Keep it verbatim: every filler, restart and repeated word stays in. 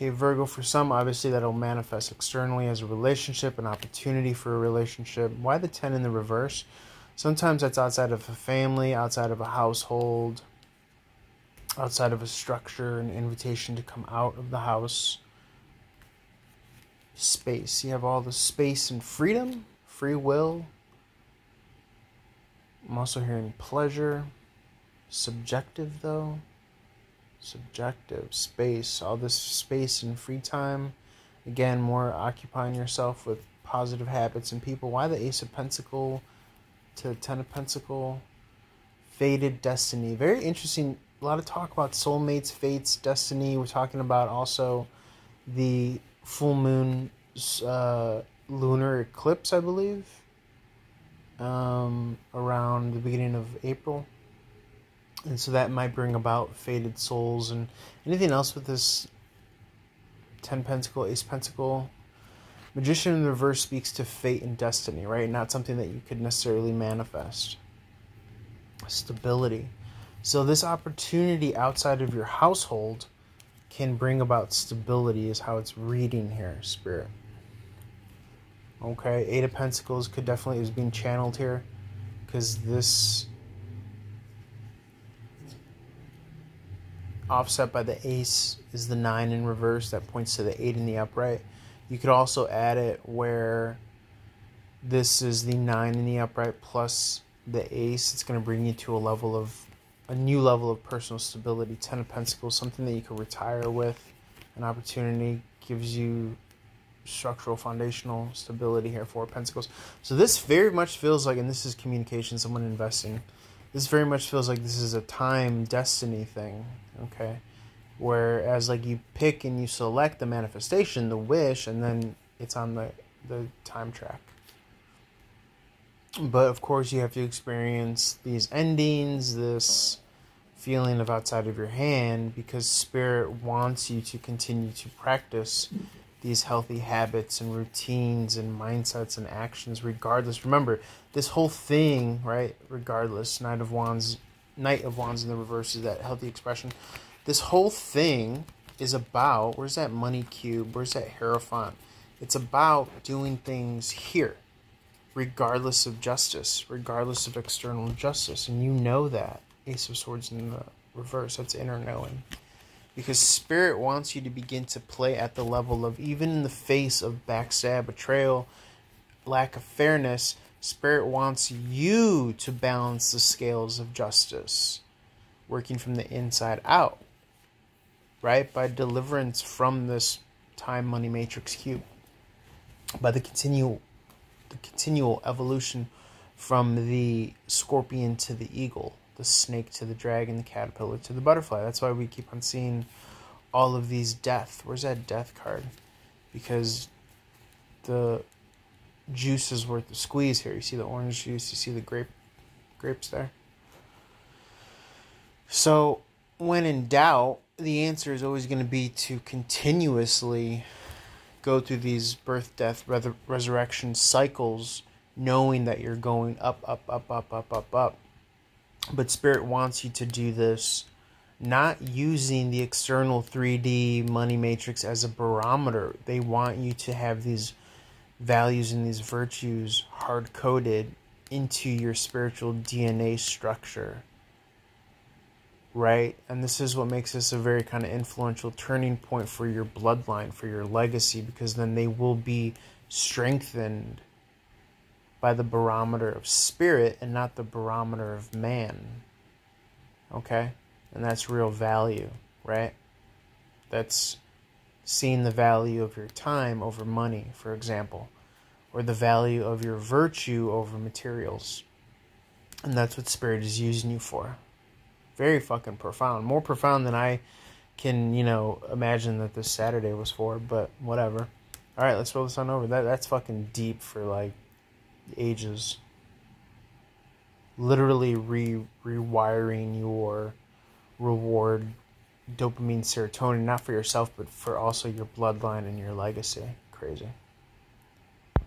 Okay, Virgo, for some, obviously that'll manifest externally as a relationship, an opportunity for a relationship. Why the ten in the reverse? Sometimes that's outside of a family, outside of a household, outside of a structure, an invitation to come out of the house. Space. You have all the space and freedom, free will. I'm also hearing pleasure. Subjective, though. Subjective. Space. All this space and free time. Again, more occupying yourself with positive habits and people. Why the Ace of Pentacles to Ten of Pentacles? Fated destiny. Very interesting. A lot of talk about soulmates, fates, destiny. We're talking about also the full moon uh, lunar eclipse, I believe, um, around the beginning of April. And so that might bring about fated souls and anything else with this ten Pentacle, Ace Pentacle. Magician in the reverse speaks to fate and destiny, right? Not something that you could necessarily manifest. Stability. So this opportunity outside of your household can bring about stability is how it's reading here, Spirit. Okay, Eight of Pentacles could definitely is being channeled here because this offset by the Ace is the nine in reverse that points to the eight in the upright. You could also add it where this is the nine in the upright plus the Ace. It's going to bring you to a level of a new level of personal stability. Ten of Pentacles, something that you can retire with. An opportunity gives you structural, foundational stability here. Four of Pentacles. So this very much feels like, and this is communication, someone investing. This very much feels like this is a time destiny thing, okay? Whereas like you pick and you select the manifestation, the wish, and then it's on the, the time track. But, of course, you have to experience these endings, this feeling of outside of your hand, because Spirit wants you to continue to practice these healthy habits and routines and mindsets and actions regardless. Remember, this whole thing, right, regardless, Knight of Wands, Knight of Wands in the reverse is that healthy expression. This whole thing is about, where's that money cube, where's that Hierophant? It's about doing things here. Regardless of justice, regardless of external justice. And you know that. Ace of Swords in the reverse, that's inner knowing. Because Spirit wants you to begin to play at the level of, even in the face of backstab, betrayal, lack of fairness, Spirit wants you to balance the scales of justice, working from the inside out, right? By deliverance from this time, money, matrix, cube. By the continual... The continual evolution from the scorpion to the eagle, the snake to the dragon, the caterpillar to the butterfly. That's why we keep on seeing all of these death. Where's that death card? Because the juice is worth the squeeze here. You see the orange juice, you see the grape grapes there. So when in doubt, the answer is always going to be to continuously go through these birth, death, resurrection cycles, knowing that you're going up, up, up, up, up, up, up. But Spirit wants you to do this, not using the external three D money matrix as a barometer. They want you to have these values and these virtues hard-coded into your spiritual D N A structure, right? And this is what makes this a very kind of influential turning point for your bloodline, for your legacy, because then they will be strengthened by the barometer of Spirit and not the barometer of man, okay? And that's real value, right? That's seeing the value of your time over money, for example, or the value of your virtue over materials. And that's what Spirit is using you for. Very fucking profound. More profound than I can, you know, imagine that this Saturday was for, but whatever. All right, let's roll this on over. That That's fucking deep for, like, ages. Literally re rewiring your reward, dopamine, serotonin, not for yourself, but for also your bloodline and your legacy. Crazy.